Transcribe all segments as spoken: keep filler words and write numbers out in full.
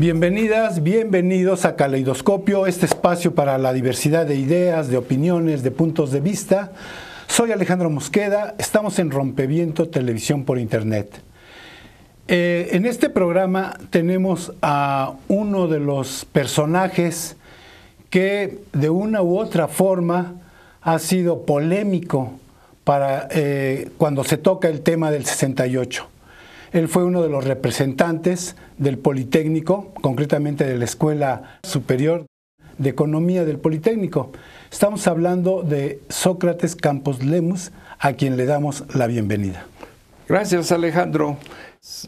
Bienvenidas, bienvenidos a Caleidoscopio, este espacio para la diversidad de ideas, de opiniones, de puntos de vista. Soy Alejandro Mosqueda, estamos en Rompeviento Televisión por Internet. Eh, en este programa tenemos a uno de los personajes que de una u otra forma ha sido polémico para, eh, cuando se toca el tema del sesenta y ocho. Él fue uno de los representantes del Politécnico, concretamente de la Escuela Superior de Economía del Politécnico. Estamos hablando de Sócrates Campos Lemus, a quien le damos la bienvenida. Gracias, Alejandro.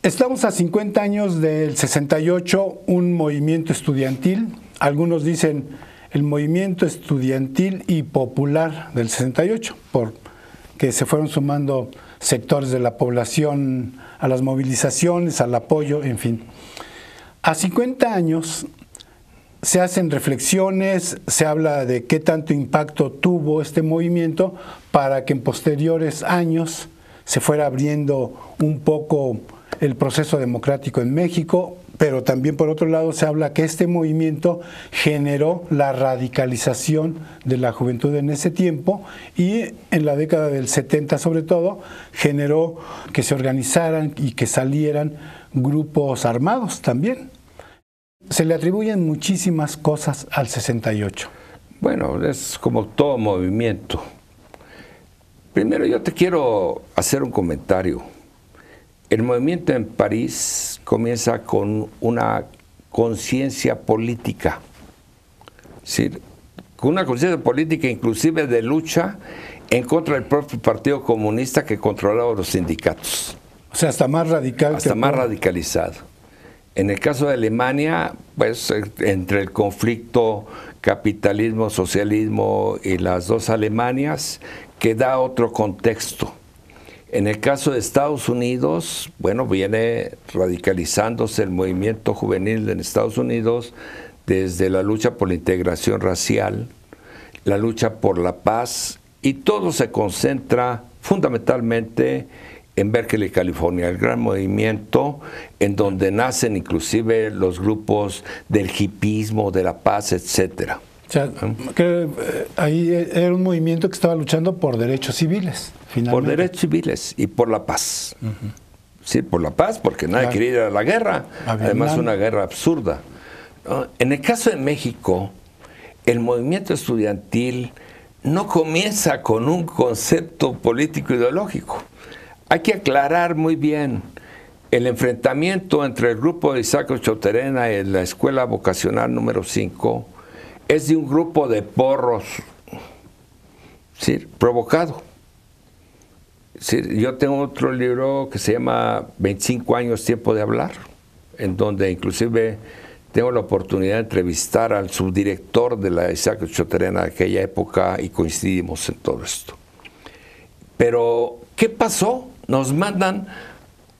Estamos a cincuenta años del sesenta y ocho, un movimiento estudiantil. Algunos dicen el movimiento estudiantil y popular del sesenta y ocho, porque se fueron sumando sectores de la población a las movilizaciones, al apoyo, en fin. A cincuenta años se hacen reflexiones, se habla de qué tanto impacto tuvo este movimiento para que en posteriores años se fuera abriendo un poco el proceso democrático en México, pero también por otro lado se habla que este movimiento generó la radicalización de la juventud en ese tiempo y en la década del setenta sobre todo generó que se organizaran y que salieran grupos armados también. Se le atribuyen muchísimas cosas al sesenta y ocho. Bueno, es como todo movimiento. Primero yo te quiero hacer un comentario. El movimiento en París comienza con una conciencia política, ¿sí? Con una conciencia política inclusive de lucha en contra del propio Partido Comunista que controlaba los sindicatos. O sea, hasta más radical. Hasta que más puede. radicalizado. En el caso de Alemania, pues entre el conflicto capitalismo-socialismo y las dos Alemanias, que da otro contexto. En el caso de Estados Unidos, bueno, viene radicalizándose el movimiento juvenil en Estados Unidos desde la lucha por la integración racial, la lucha por la paz, y todo se concentra fundamentalmente en Berkeley, California, el gran movimiento en donde nacen inclusive los grupos del hipismo, de la paz, etcétera. O sea, que ahí era un movimiento que estaba luchando por derechos civiles, finalmente. Por derechos civiles y por la paz. Uh-huh. Sí, por la paz, porque nadie claro. quería ir a la guerra. A Además, una guerra absurda. En el caso de México, el movimiento estudiantil no comienza con un concepto político-ideológico. Hay que aclarar muy bien el enfrentamiento entre el grupo de Isaac Ochoterena y la Escuela Vocacional número cinco, es de un grupo de porros, ¿sí? Provocado. ¿Sí? Yo tengo otro libro que se llama veinticinco años tiempo de hablar, en donde inclusive tengo la oportunidad de entrevistar al subdirector de la Isaac Ochoterena de aquella época y coincidimos en todo esto. Pero, ¿qué pasó? Nos mandan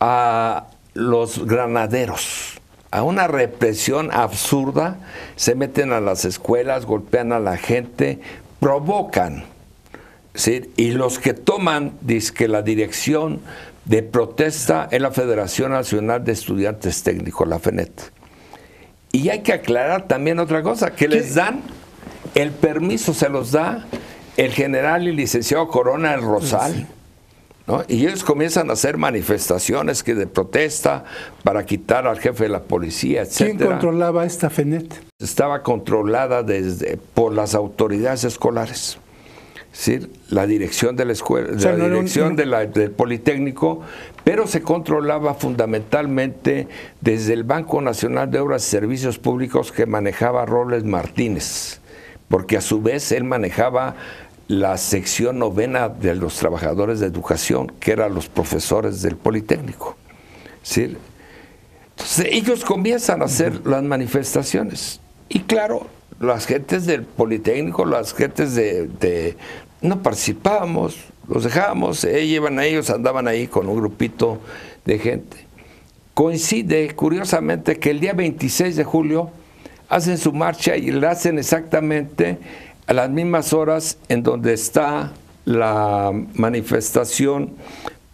a los granaderos. A una represión absurda, se meten a las escuelas, golpean a la gente, provocan, ¿sí? Y los que toman, dizque la dirección de protesta es la Federación Nacional de Estudiantes Técnicos, la FENET. Y hay que aclarar también otra cosa, que ¿Qué? les dan, el permiso se los da el general y licenciado Corona Rosal. Sí. ¿No? Y ellos comienzan a hacer manifestaciones que de protesta para quitar al jefe de la policía, etcétera. ¿Quién controlaba esta FENET? Estaba controlada desde, por las autoridades escolares. ¿Sí? La dirección de la escuela, o sea, la no dirección un... de la, del Politécnico, pero se controlaba fundamentalmente desde el Banco Nacional de Obras y Servicios Públicos que manejaba Robles Martínez, porque a su vez él manejaba la sección novena de los trabajadores de educación, que eran los profesores del Politécnico. ¿Sí? Entonces, ellos comienzan a hacer uh-huh. las manifestaciones. Y claro, las gentes del Politécnico, las gentes de... de no participábamos, los dejábamos, ellos, ellos andaban ahí con un grupito de gente. Coincide, curiosamente, que el día veintiséis de julio hacen su marcha y la hacen exactamente a las mismas horas en donde está la manifestación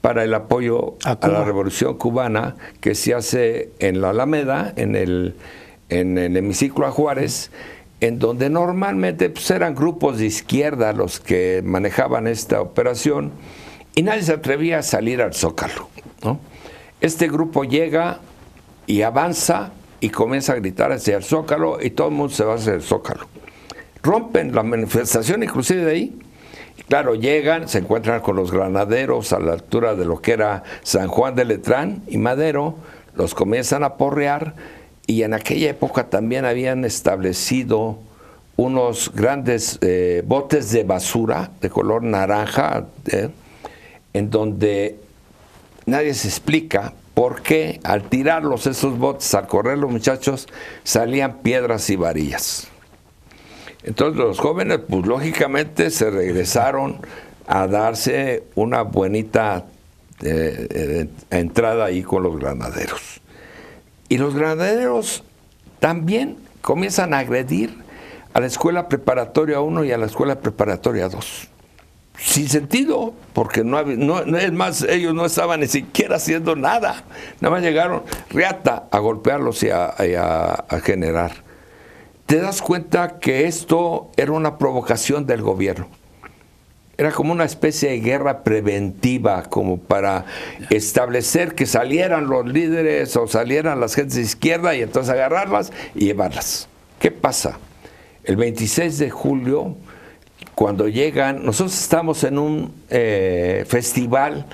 para el apoyo a, a la Revolución Cubana que se hace en la Alameda, en el, en el hemiciclo a Juárez, en donde normalmente pues, eran grupos de izquierda los que manejaban esta operación y nadie se atrevía a salir al Zócalo, ¿no? Este grupo llega y avanza y comienza a gritar hacia el Zócalo y todo el mundo se va hacia el Zócalo. Rompen la manifestación inclusive de ahí. Claro, llegan, se encuentran con los granaderos a la altura de lo que era San Juan de Letrán y Madero, los comienzan a porrear y en aquella época también habían establecido unos grandes eh, botes de basura de color naranja, eh, en donde nadie se explica por qué al tirarlos esos botes, al correr los muchachos, salían piedras y varillas. Entonces los jóvenes, pues lógicamente, se regresaron a darse una buenita eh, eh, entrada ahí con los granaderos. Y los granaderos también comienzan a agredir a la Escuela Preparatoria uno y a la Escuela Preparatoria dos. Sin sentido, porque no, no, no es más, ellos no estaban ni siquiera haciendo nada. Nada más llegaron reata a golpearlos y a, y a, a generar. Te das cuenta que esto era una provocación del gobierno. Era como una especie de guerra preventiva, como para establecer que salieran los líderes o salieran las gentes de izquierda y entonces agarrarlas y llevarlas. ¿Qué pasa? El veintiséis de julio, cuando llegan, nosotros estamos en un eh, festival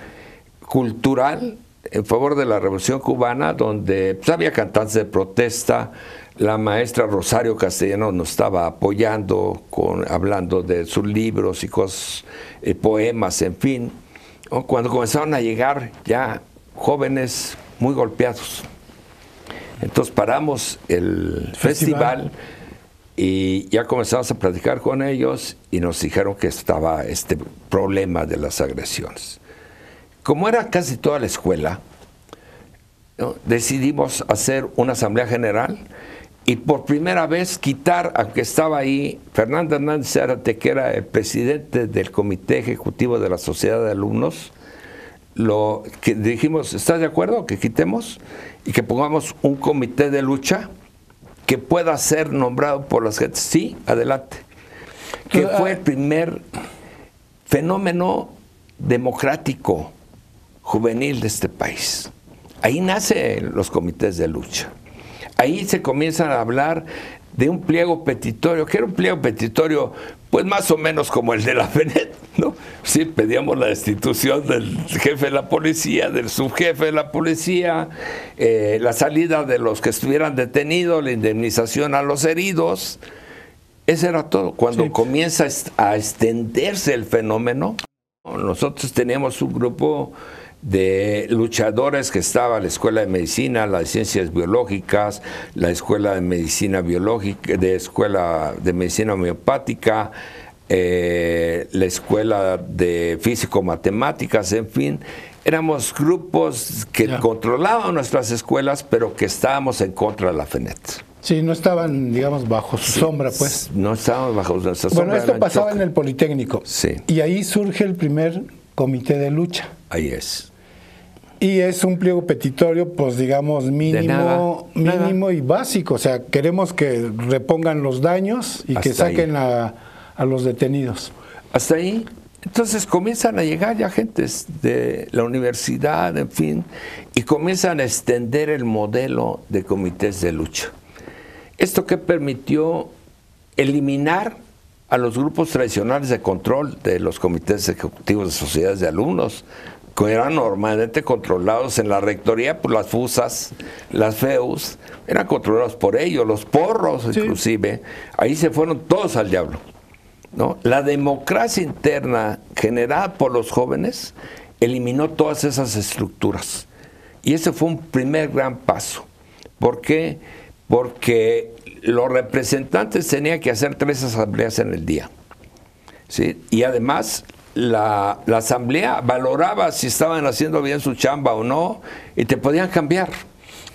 cultural en favor de la Revolución Cubana, donde pues, había cantantes de protesta. La maestra Rosario Castellanos nos estaba apoyando, con, hablando de sus libros y cosas, eh, poemas, en fin. Cuando comenzaron a llegar ya jóvenes muy golpeados. Entonces paramos el festival, festival y ya comenzamos a platicar con ellos y nos dijeron que estaba este problema de las agresiones. Como era casi toda la escuela, ¿no? Decidimos hacer una asamblea general. Y por primera vez quitar, aunque estaba ahí, Fernando Hernández Zárate, que era el presidente del Comité Ejecutivo de la Sociedad de Alumnos, lo que dijimos, ¿estás de acuerdo? Que quitemos y que pongamos un comité de lucha que pueda ser nombrado por las gentes. Sí, adelante. Que fue el primer fenómeno democrático juvenil de este país. Ahí nacen los comités de lucha. Ahí se comienzan a hablar de un pliego petitorio, que era un pliego petitorio, pues más o menos como el de la FENET, ¿no? Sí, pedíamos la destitución del jefe de la policía, del subjefe de la policía, eh, la salida de los que estuvieran detenidos, la indemnización a los heridos. Eso era todo. Cuando sí. comienza a extenderse el fenómeno, nosotros teníamos un grupo de luchadores que estaba la Escuela de Medicina, la de Ciencias Biológicas, la Escuela de Medicina Biológica, de Escuela de Medicina Homeopática, eh, la Escuela de Físico-Matemáticas, en fin, éramos grupos que ya controlaban nuestras escuelas, pero que estábamos en contra de la FENET. Sí, no estaban, digamos, bajo su sí, sombra, pues. No estábamos bajo nuestra sombra. Bueno, esto pasaba en el Politécnico. Sí. Y ahí surge el primer comité de lucha. Ahí es. Y es un pliego petitorio, pues digamos, mínimo, nada, mínimo nada. y básico. O sea, queremos que repongan los daños y Hasta que saquen a, a los detenidos. Hasta ahí. Entonces comienzan a llegar ya gentes de la universidad, en fin, y comienzan a extender el modelo de comités de lucha. Esto que permitió eliminar a los grupos tradicionales de control de los comités ejecutivos de sociedades de alumnos, que eran normalmente controlados en la rectoría por las FUSAS, las FEUS, eran controlados por ellos, los porros sí. inclusive, ahí se fueron todos al diablo, ¿no? La democracia interna generada por los jóvenes eliminó todas esas estructuras y ese fue un primer gran paso. ¿Por qué? Porque los representantes tenían que hacer tres asambleas en el día, ¿sí? Y además La, la asamblea valoraba si estaban haciendo bien su chamba o no y te podían cambiar.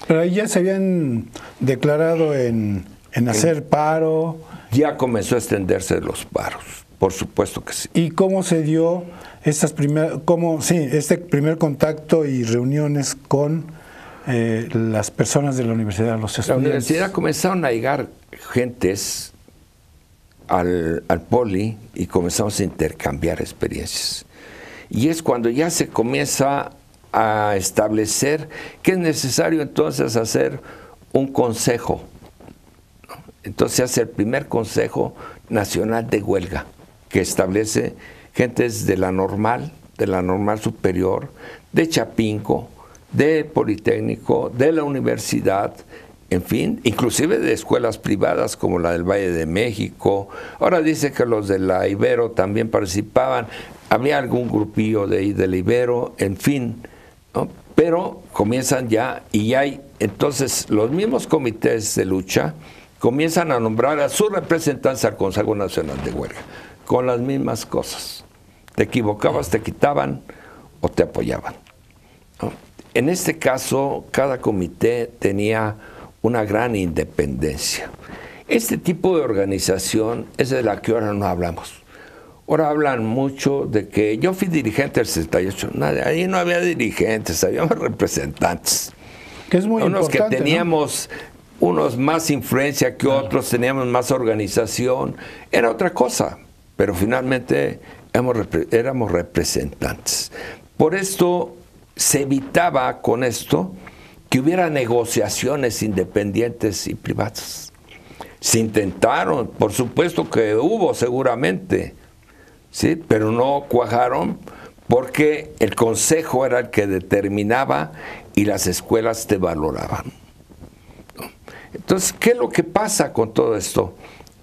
Pero ahí ya se habían declarado en, en hacer en, paro. Ya comenzó a extenderse los paros, por supuesto que sí. ¿Y cómo se dio estas primer, cómo, sí, este primer contacto y reuniones con eh, las personas de la universidad, los estudiantes. La universidad comenzaron a llegar gentes al, al poli y comenzamos a intercambiar experiencias. Y es cuando ya se comienza a establecer que es necesario entonces hacer un consejo. Entonces se hace el primer Consejo Nacional de Huelga, que establece gentes de la normal, de la normal superior, de Chapinco, de Politécnico, de la universidad, en fin, inclusive de escuelas privadas como la del Valle de México. Ahora dice que los de la Ibero también participaban, había algún grupillo de ahí del Ibero, en fin, ¿no? Pero comienzan ya, y hay entonces los mismos comités de lucha comienzan a nombrar a sus representantes al Consejo Nacional de Huelga, con las mismas cosas. Te equivocabas, te quitaban o te apoyaban, ¿no? En este caso, cada comité tenía una gran independencia. Este tipo de organización es de la que ahora no hablamos. Ahora hablan mucho de que yo fui dirigente del sesenta y ocho. Nada, ahí no había dirigentes, había representantes. Que es muy importante, ¿no? Unos que teníamos... unos más influencia que otros, teníamos más organización, era otra cosa, pero finalmente éramos representantes. Por esto se evitaba con esto que hubiera negociaciones independientes y privadas. Se intentaron, por supuesto que hubo seguramente, ¿sí? Pero no cuajaron porque el consejo era el que determinaba y las escuelas te valoraban. Entonces, ¿qué es lo que pasa con todo esto?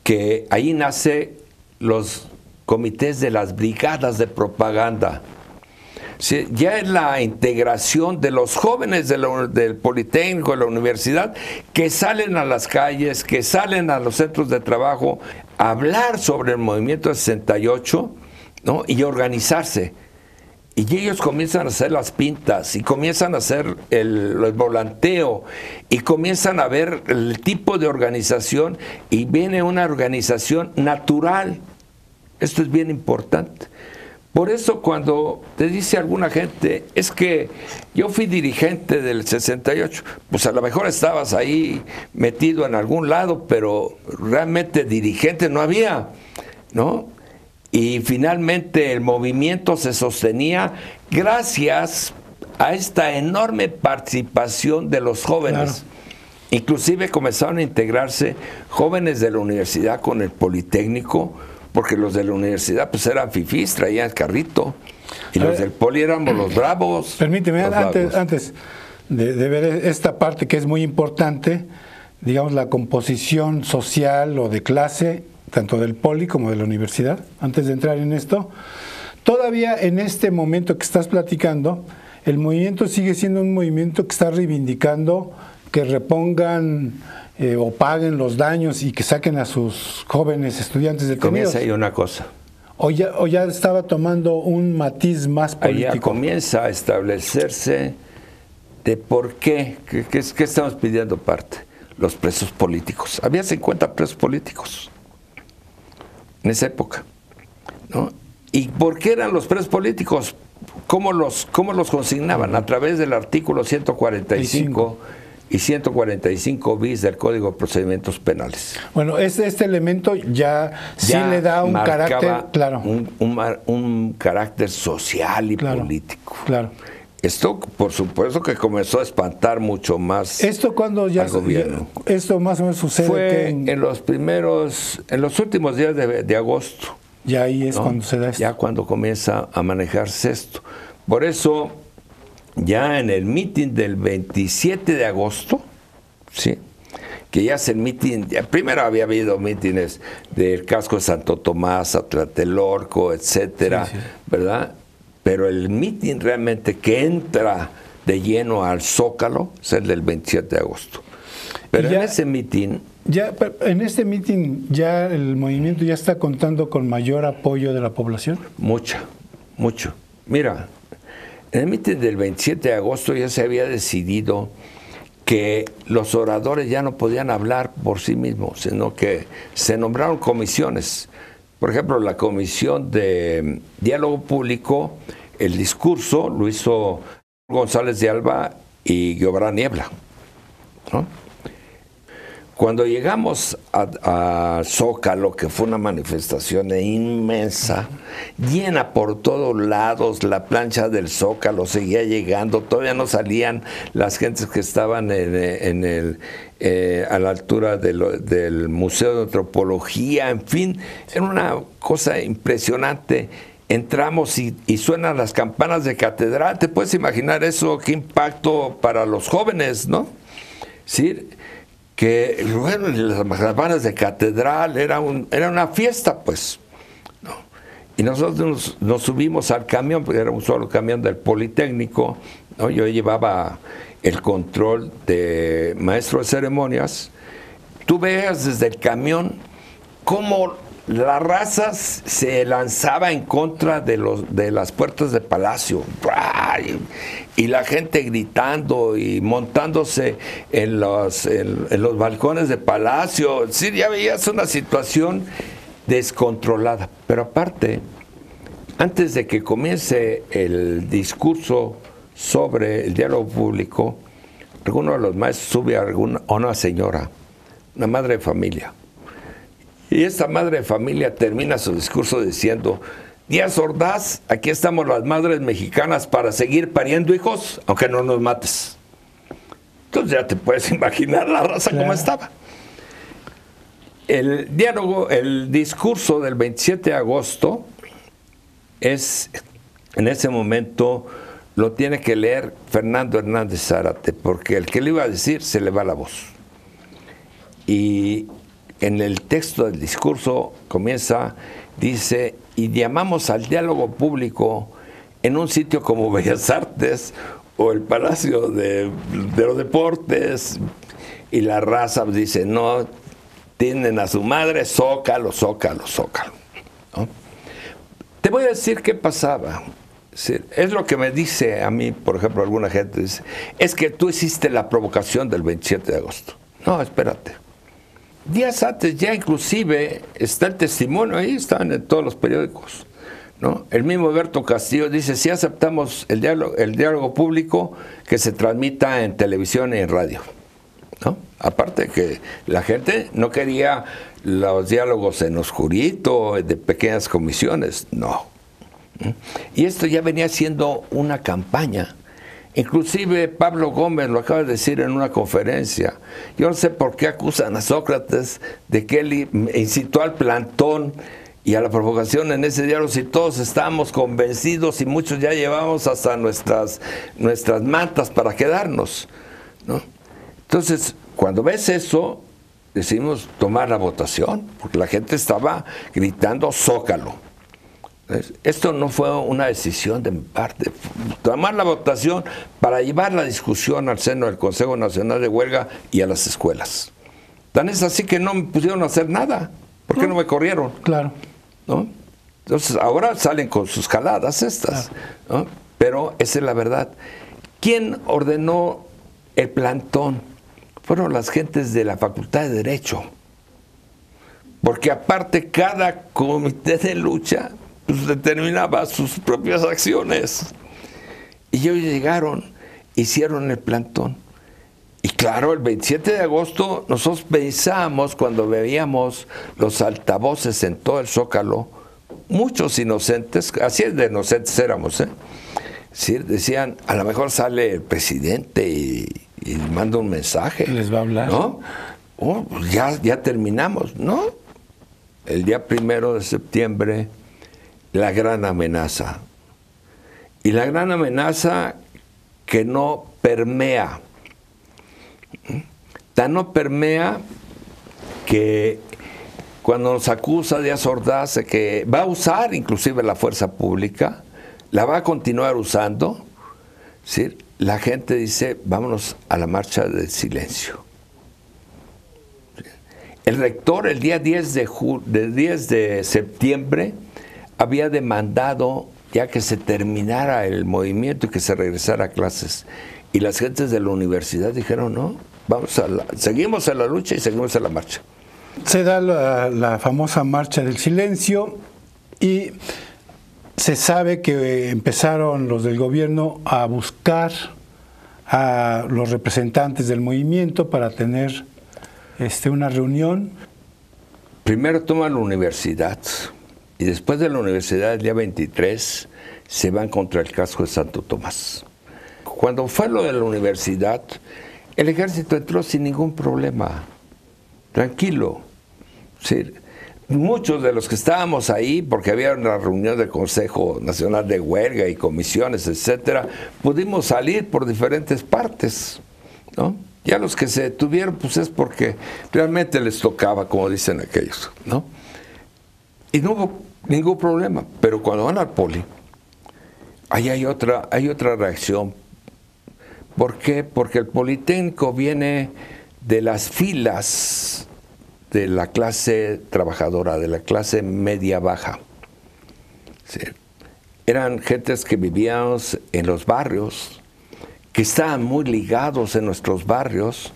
Que ahí nacen los comités de las brigadas de propaganda. Sí, ya es la integración de los jóvenes de la, del Politécnico, de la universidad, que salen a las calles, que salen a los centros de trabajo a hablar sobre el movimiento del sesenta y ocho, ¿no? Y organizarse. Y ellos comienzan a hacer las pintas, y comienzan a hacer el, el volanteo, y comienzan a ver el tipo de organización, y viene una organización natural. Esto es bien importante. Por eso cuando te dice alguna gente, es que yo fui dirigente del sesenta y ocho, pues a lo mejor estabas ahí metido en algún lado, pero realmente dirigente no había, ¿no? Y finalmente el movimiento se sostenía gracias a esta enorme participación de los jóvenes. Claro. Inclusive comenzaron a integrarse jóvenes de la universidad con el Politécnico, porque los de la universidad pues eran fifís, traían el carrito, y a los ver, del Poli éramos los bravos. Permíteme, los antes, bravos. antes de, de ver esta parte que es muy importante, digamos la composición social o de clase, tanto del Poli como de la universidad, antes de entrar en esto, todavía en este momento que estás platicando, el movimiento sigue siendo un movimiento que está reivindicando que repongan eh, o paguen los daños y que saquen a sus jóvenes estudiantes detenidos. Comienza ahí una cosa. O ya, o ya estaba tomando un matiz más político. Ahí ya comienza a establecerse de por qué, qué, qué, qué estamos pidiendo parte, los presos políticos. Había cincuenta presos políticos en esa época, ¿no? ¿Y por qué eran los presos políticos? ¿Cómo los, cómo los consignaban? A través del artículo ciento cuarenta y cinco y ciento cuarenta y cinco bis del Código de Procedimientos Penales. Bueno, este, este elemento ya, ya sí le da un carácter, claro, un, un, un carácter social y claro, político. Claro. Esto, por supuesto, que comenzó a espantar mucho más esto cuando ya al gobierno. Ya, esto más o menos sucede Fue que en, en los primeros, en los últimos días de, de agosto. Ya ahí es, ¿no?, cuando se da esto. Ya cuando comienza a manejarse esto. Por eso, ya en el mitin del veintisiete de agosto, ¿sí?, que ya es el mitin, primero había habido mítines del casco de Santo Tomás, Atlatelolco, etcétera, sí, sí, ¿verdad? Pero el mitin realmente que entra de lleno al Zócalo es el del veintisiete de agosto. Pero ya, en ese mitin... Ya, en este mitin ya el movimiento ya está contando con mayor apoyo de la población. Mucha, mucho. Mira, en el mitin del veintisiete de agosto ya se había decidido que los oradores ya no podían hablar por sí mismos, sino que se nombraron comisiones. Por ejemplo, la Comisión de Diálogo Público, el discurso lo hizo González de Alba y Guevara Niebla, ¿no? Cuando llegamos a, a Zócalo, que fue una manifestación inmensa, llena por todos lados, la plancha del Zócalo seguía llegando, todavía no salían las gentes que estaban en, en el, eh, a la altura de lo, del Museo de Antropología, en fin, era una cosa impresionante. Entramos y, y suenan las campanas de catedral, te puedes imaginar eso, qué impacto para los jóvenes, ¿no? Sí, que bueno, las campanas de catedral era, un, era una fiesta, pues, ¿no? Y nosotros nos, nos subimos al camión, porque era un solo camión del Politécnico, ¿no? Yo llevaba el control de maestro de ceremonias. Tú veas desde el camión cómo la raza se lanzaba en contra de, los, de las puertas de Palacio. Y, y la gente gritando y montándose en los, en, en los balcones de Palacio. Sí, ya veías una situación descontrolada. Pero aparte, antes de que comience el discurso sobre el diálogo público, alguno de los maestros sube a, alguna, a una señora, una madre de familia. Y esta madre de familia termina su discurso diciendo: Díaz Ordaz, aquí estamos las madres mexicanas para seguir pariendo hijos, aunque no nos mates. Entonces ya te puedes imaginar la raza como estaba. El diálogo, el discurso del veintisiete de agosto es, en ese momento, lo tiene que leer Fernando Hernández Zárate, porque el que le iba a decir se le va la voz. Y en el texto del discurso comienza, dice: y llamamos al diálogo público en un sitio como Bellas Artes o el Palacio de, de los Deportes. Y la raza dice: no, tienen a su madre, Zócalo, Zócalo, Zócalo, ¿no? Te voy a decir qué pasaba. Es lo que me dice a mí, por ejemplo, alguna gente dice: es que tú hiciste la provocación del veintisiete de agosto. No, espérate. Días antes ya inclusive está el testimonio, ahí están en todos los periódicos, ¿no? El mismo Heberto Castillo dice: si aceptamos el diálogo, el diálogo público que se transmita en televisión y en radio, ¿no? Aparte que la gente no quería los diálogos en oscurito, de pequeñas comisiones, no. Y esto ya venía siendo una campaña. Inclusive Pablo Gómez lo acaba de decir en una conferencia. Yo no sé por qué acusan a Sócrates de que él incitó al plantón y a la provocación en ese diálogo, si todos estábamos convencidos y muchos ya llevamos hasta nuestras, nuestras mantas para quedarnos, ¿no? Entonces, cuando ves eso, decidimos tomar la votación, porque la gente estaba gritando Zócalo. Esto no fue una decisión de mi parte. Tomar la votación para llevar la discusión al seno del Consejo Nacional de Huelga y a las escuelas. Tan es así que no me pusieron a hacer nada. ¿Por qué no me corrieron? Claro, ¿no? Entonces ahora salen con sus jaladas estas, claro, ¿no? Pero esa es la verdad. ¿Quién ordenó el plantón? Fueron las gentes de la Facultad de Derecho. Porque aparte cada comité de lucha pues determinaba sus propias acciones. Y ellos llegaron, hicieron el plantón. Y claro, el veintisiete de agosto nosotros pensamos, cuando veíamos los altavoces en todo el Zócalo, muchos inocentes, así de inocentes éramos, ¿eh? Sí, decían: a lo mejor sale el presidente y, y manda un mensaje. Les va a hablar. ¿No? Oh, pues ya, ya terminamos, ¿no? El día primero de septiembre... la gran amenaza. Y la gran amenaza que no permea. Tan no permea que cuando nos acusa Díaz Ordaz de que va a usar inclusive la fuerza pública, la va a continuar usando, ¿sí? La gente dice: vámonos a la marcha del silencio. El rector el día diez de septiembre había demandado ya que se terminara el movimiento y que se regresara a clases. Y las gentes de la universidad dijeron: no, vamos a la, seguimos en la lucha y seguimos en la marcha. Se da la, la famosa marcha del silencio y se sabe que empezaron los del gobierno a buscar a los representantes del movimiento para tener este, una reunión. Primero toman la universidad y después de la universidad, el día veintitrés, se van contra el casco de Santo Tomás. Cuando fue lo de la universidad, el ejército entró sin ningún problema, tranquilo. Sí, muchos de los que estábamos ahí, porque había una reunión del Consejo Nacional de Huelga y comisiones, etcétera, pudimos salir por diferentes partes, ¿no? Ya los que se detuvieron, pues es porque realmente les tocaba, como dicen aquellos, ¿no? Y no hubo ningún problema, pero cuando van al Poli, ahí hay otra, hay otra reacción. ¿Por qué? Porque el Politécnico viene de las filas de la clase trabajadora, de la clase media-baja. Sí. Eran gentes que vivíamos en los barrios, que estaban muy ligados en nuestros barrios.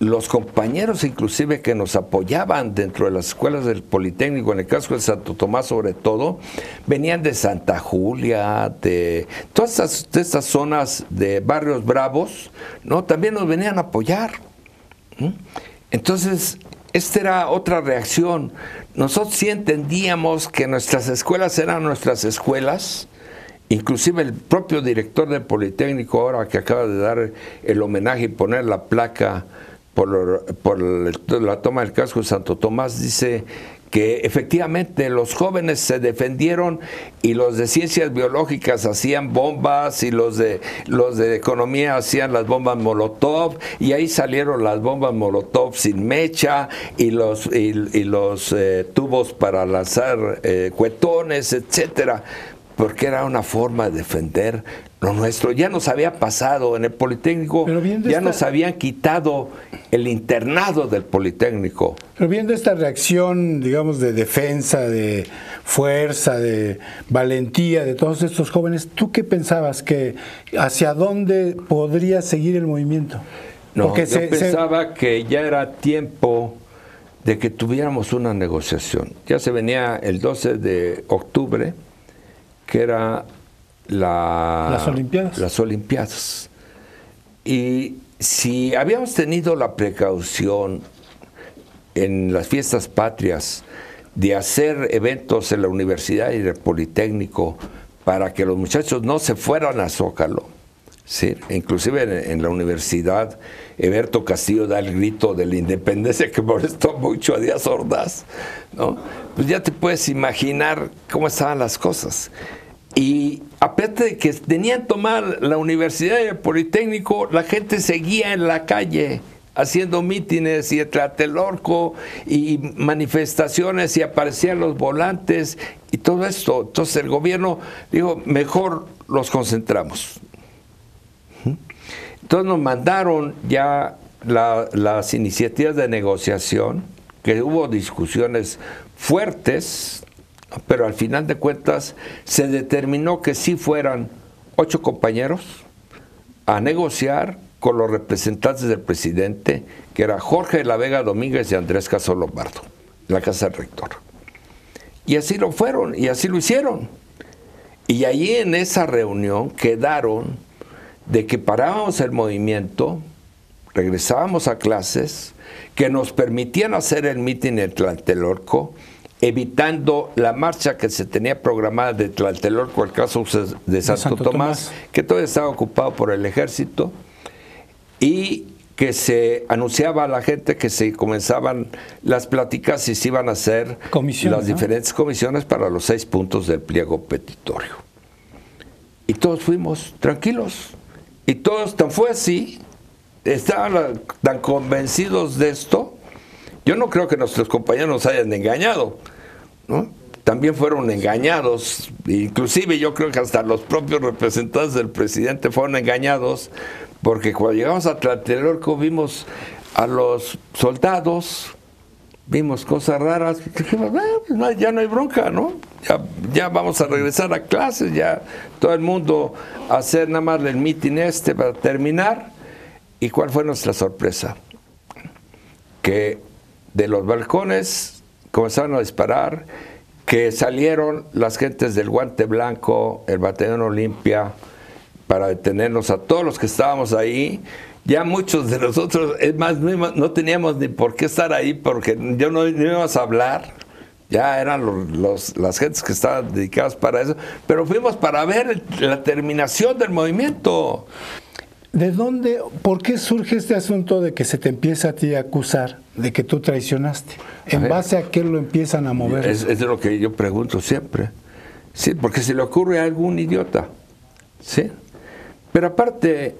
Los compañeros inclusive que nos apoyaban dentro de las escuelas del Politécnico, en el caso de Santo Tomás sobre todo, venían de Santa Julia, de todas estas, de estas zonas de barrios bravos, ¿no? También nos venían a apoyar. Entonces, esta era otra reacción. Nosotros sí entendíamos que nuestras escuelas eran nuestras escuelas. Inclusive el propio director del Politécnico, ahora que acaba de dar el homenaje y poner la placa por, por la toma del casco de Santo Tomás, dice que efectivamente los jóvenes se defendieron y los de ciencias biológicas hacían bombas y los de, los de economía hacían las bombas molotov, y ahí salieron las bombas molotov sin mecha y los, y, y los eh, tubos para lanzar eh, cuetones, etcétera, porque era una forma de defender lo nuestro. Ya nos había pasado en el Politécnico, ya nos habían quitado el internado del Politécnico. Pero viendo esta reacción, digamos, de defensa, de fuerza, de valentía de todos estos jóvenes, ¿tú qué pensabas? ¿Que hacia dónde podría seguir el movimiento? No, porque yo se, pensaba se... que ya era tiempo de que tuviéramos una negociación. Ya se venía el doce de octubre, que era la, las, Olimpiadas. las Olimpiadas. Y si habíamos tenido la precaución en las fiestas patrias de hacer eventos en la universidad y en el Politécnico para que los muchachos no se fueran a Zócalo, ¿sí? Inclusive en, en la universidad, Heberto Castillo da el grito de la independencia que molestó mucho a Díaz Ordaz, ¿no? Pues ya te puedes imaginar cómo estaban las cosas. Y aparte de que tenían tomar la universidad y el Politécnico, la gente seguía en la calle haciendo mítines y el Tlatelolco y manifestaciones, y aparecían los volantes y todo esto. Entonces el gobierno dijo, mejor los concentramos. Entonces nos mandaron ya la, las iniciativas de negociación, que hubo discusiones fuertes, pero al final de cuentas se determinó que sí fueran ocho compañeros a negociar con los representantes del presidente, que era Jorge de la Vega Domínguez y Andrés Casolombardo, la Casa del Rector. Y así lo fueron, y así lo hicieron. Y allí en esa reunión quedaron de que parábamos el movimiento, regresábamos a clases, que nos permitían hacer el mitin en Tlatelolco, evitando la marcha que se tenía programada de Tlatelolco, el caso de Santo Tomás, que todavía estaba ocupado por el ejército, y que se anunciaba a la gente que se comenzaban las pláticas y se iban a hacer las diferentes comisiones para los seis puntos del pliego petitorio. Y todos fuimos tranquilos. Y todos, tan fue así, estaban tan convencidos de esto. Yo no creo que nuestros compañeros nos hayan engañado, ¿no? También fueron engañados, inclusive yo creo que hasta los propios representantes del presidente fueron engañados, porque cuando llegamos a Tlatelolco vimos a los soldados, vimos cosas raras, dijimos, eh, ya no hay bronca, ¿no? Ya, ya vamos a regresar a clases, ya todo el mundo a hacer nada más el mitin este para terminar. ¿Y cuál fue nuestra sorpresa? Que de los balcones comenzaron a disparar, que salieron las gentes del Guante Blanco, el Batallón Olimpia, para detenernos a todos los que estábamos ahí. Ya muchos de nosotros, es más, no teníamos ni por qué estar ahí porque yo no, no íbamos a hablar. Ya eran los, los, las gentes que estaban dedicadas para eso. Pero fuimos para ver la terminación del movimiento. ¿De dónde, por qué surge este asunto de que se te empieza a ti a acusar de que tú traicionaste? ¿En base a qué lo empiezan a mover? Es, es lo que yo pregunto siempre. Sí, porque se le ocurre a algún idiota. Sí. Pero aparte...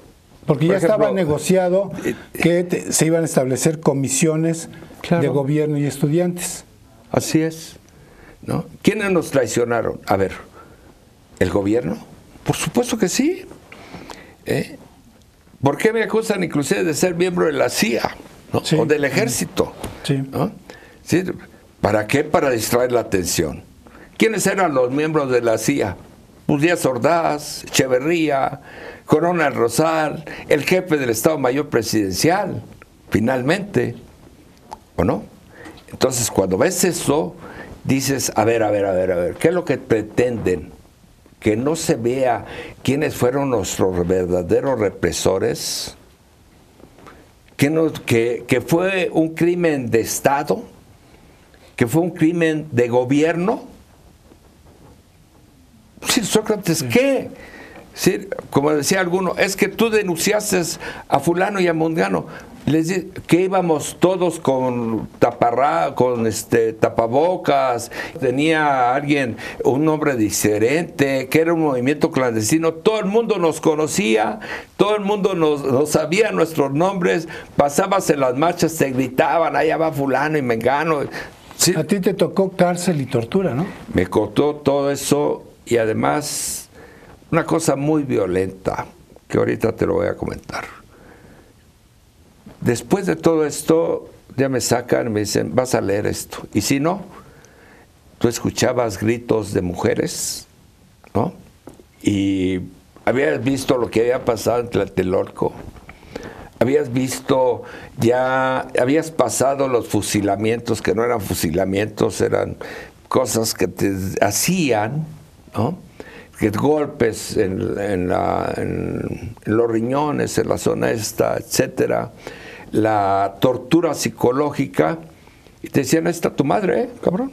Porque ya estaba negociado que te, se iban a establecer comisiones claro. de gobierno y estudiantes. Así es, ¿no? ¿Quiénes nos traicionaron? A ver, ¿el gobierno? Por supuesto que sí. ¿Eh? ¿Por qué me acusan inclusive de ser miembro de la C I A, ¿no? Sí. O del ejército? Sí. ¿No? ¿Sí? ¿Para qué? Para distraer la atención. ¿Quiénes eran los miembros de la C I A? Pues Díaz Ordaz, Echeverría, Corona Rosal, el jefe del Estado Mayor Presidencial, finalmente, ¿o no? Entonces, cuando ves eso, dices, a ver, a ver, a ver, a ver, ¿qué es lo que pretenden? Que no se vea quiénes fueron nuestros verdaderos represores, que, no, que, que fue un crimen de Estado, que fue un crimen de gobierno. Sí, Sócrates, ¿qué? Sí, como decía alguno, es que tú denunciaste a fulano y a mundano. Les dije que íbamos todos con taparra, con este tapabocas, tenía alguien un nombre diferente, que era un movimiento clandestino, todo el mundo nos conocía, todo el mundo nos, nos sabía nuestros nombres, pasabas en las marchas, te gritaban, allá va fulano y mengano. Sí. A ti te tocó cárcel y tortura, ¿no? Me costó todo eso. Y además, una cosa muy violenta, que ahorita te lo voy a comentar. Después de todo esto, ya me sacan y me dicen, vas a leer esto. Y si no, tú escuchabas gritos de mujeres, ¿no? Y habías visto lo que había pasado en Tlatelolco. Habías visto ya, habías pasado los fusilamientos, que no eran fusilamientos, eran cosas que te hacían... ¿no? Que golpes en, en, la, en los riñones, en la zona esta, etcétera, la tortura psicológica, y te decían, esta tu madre, ¿eh, cabrón?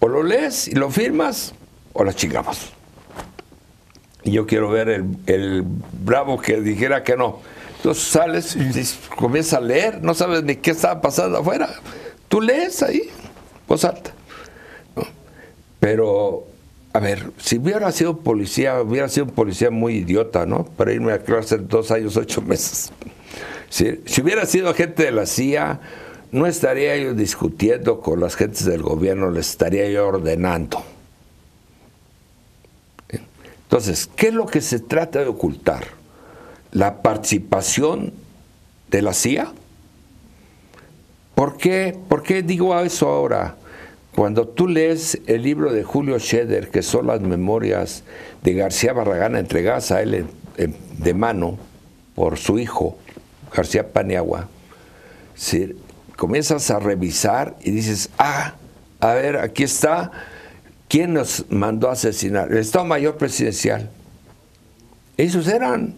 O lo lees y lo firmas, o la chingamos. Y yo quiero ver el, el bravo que dijera que no. Entonces sales y comienzas a leer, no sabes ni qué estaba pasando afuera. Tú lees ahí, voz alta. Pero, a ver, si hubiera sido policía, hubiera sido un policía muy idiota, ¿no? Para irme a clase dos años, ocho meses. Si, si hubiera sido agente de la C I A, no estaría yo discutiendo con las gentes del gobierno, les estaría yo ordenando. Entonces, ¿qué es lo que se trata de ocultar? ¿La participación de la C I A? ¿Por qué, ¿Por qué digo eso ahora? Cuando tú lees el libro de Julio Scherer, que son las memorias de García Barragán entregadas a él en, en, de mano por su hijo, García Paniagua, ¿sí? Comienzas a revisar y dices, ah, a ver, aquí está, ¿quién nos mandó a asesinar? El Estado Mayor Presidencial. Esos eran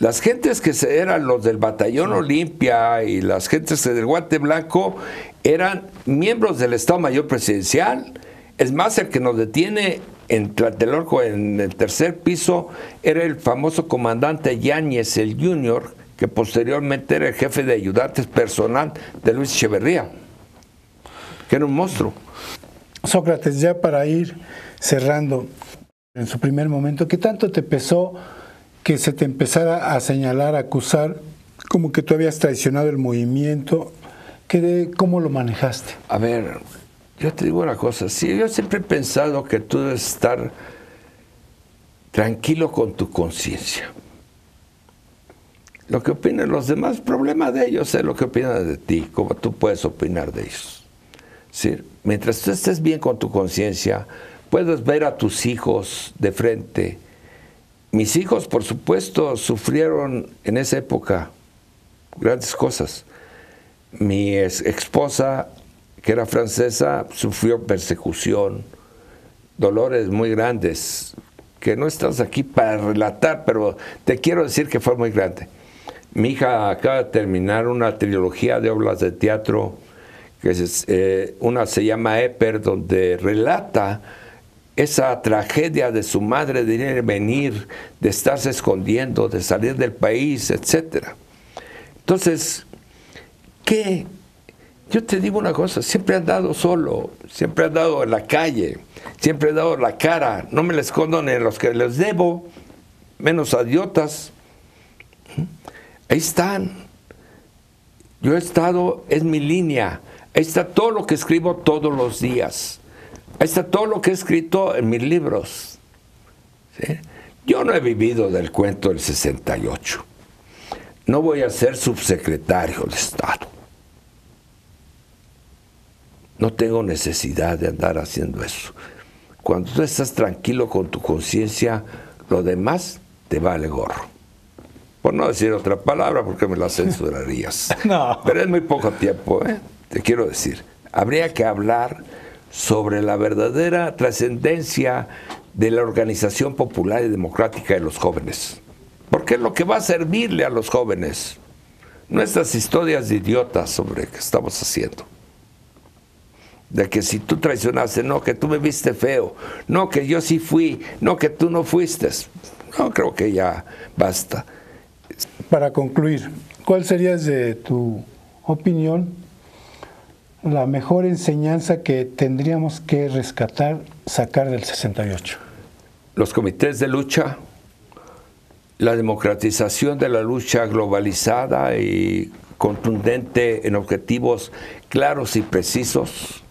las gentes que se, eran los del Batallón Olimpia y las gentes del Guante Blanco, eran miembros del Estado Mayor Presidencial. Es más, el que nos detiene en Tlatelolco, en el tercer piso, era el famoso comandante Yáñez, el junior, que posteriormente era el jefe de ayudantes personal de Luis Echeverría, que era un monstruo. Sócrates, ya para ir cerrando, en su primer momento, ¿qué tanto te pesó que se te empezara a señalar, a acusar, como que tú habías traicionado el movimiento? ¿Qué de, ¿Cómo lo manejaste? A ver, yo te digo una cosa. Sí, yo siempre he pensado que tú debes estar tranquilo con tu conciencia. Lo que opinen los demás, problema de ellos, es lo que opinan de ti, como tú puedes opinar de ellos. ¿Sí? Mientras tú estés bien con tu conciencia, puedes ver a tus hijos de frente. Mis hijos, por supuesto, sufrieron en esa época grandes cosas. Mi esposa, que era francesa, sufrió persecución, dolores muy grandes. que no estás aquí para relatar, pero te quiero decir que fue muy grande. Mi hija acaba de terminar una trilogía de obras de teatro, que es, eh, una se llama Éper, donde relata esa tragedia de su madre de ir y venir, de estarse escondiendo, de salir del país, etcétera. Entonces, ¿qué? Yo te digo una cosa, siempre he andado solo, siempre he andado en la calle, siempre he dado la cara, no me la escondo ni a los que les debo, menos a idiotas. Ahí están. Yo he estado, es mi línea, ahí está todo lo que escribo todos los días, ahí está todo lo que he escrito en mis libros. ¿Sí? Yo no he vivido del cuento del sesenta y ocho, no voy a ser subsecretario de Estado. No tengo necesidad de andar haciendo eso. Cuando tú estás tranquilo con tu conciencia, lo demás te vale gorro. Por no decir otra palabra, porque me la censurarías. No. Pero es muy poco tiempo, ¿eh? Te quiero decir. Habría que hablar sobre la verdadera trascendencia de la organización popular y democrática de los jóvenes. Porque es lo que va a servirle a los jóvenes. Nuestras historias de idiotas sobre qué estamos haciendo. De que si tú traicionaste, no, que tú me viste feo, no, que yo sí fui, no, que tú no fuiste. No, creo que ya basta. Para concluir, ¿cuál sería, de tu opinión, la mejor enseñanza que tendríamos que rescatar, sacar del sesenta y ocho? Los comités de lucha, la democratización de la lucha globalizada y contundente en objetivos claros y precisos,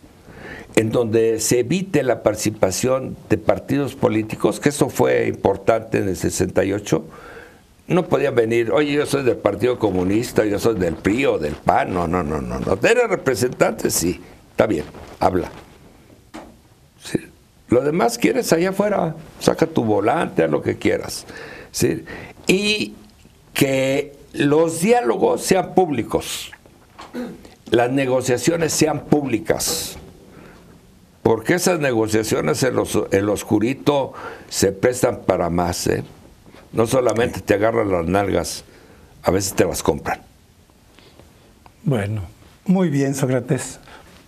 en donde se evite la participación de partidos políticos, que eso fue importante en el sesenta y ocho. No podían venir, oye, yo soy del Partido Comunista, yo soy del P R I o del P A N. No, no, no, no, no. ¿Eres representante? Sí, está bien, habla. ¿Sí? Lo demás quieres allá afuera, saca tu volante, haz lo que quieras. ¿Sí? Y que los diálogos sean públicos, las negociaciones sean públicas. Porque esas negociaciones en, los, en el oscurito se prestan para más. ¿Eh? No solamente te agarran las nalgas, a veces te las compran. Bueno, muy bien, Sócrates.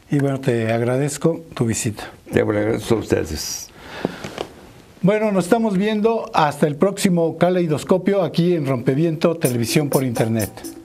Y bueno, te agradezco tu visita. Te agradezco a ustedes. Bueno, nos estamos viendo hasta el próximo Caleidoscopio aquí en Rompeviento Televisión por Internet.